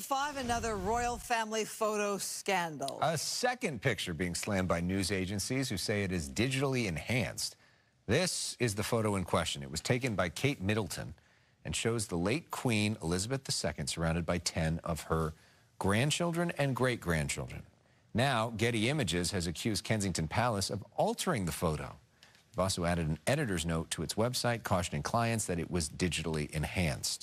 5, another royal family photo scandal. A second picture being slammed by news agencies who say it is digitally enhanced. This is the photo in question. It was taken by Kate Middleton and shows the late Queen Elizabeth II surrounded by 10 of her grandchildren and great-grandchildren. Now, Getty Images has accused Kensington Palace of altering the photo. They've also added an editor's note to its website cautioning clients that it was digitally enhanced.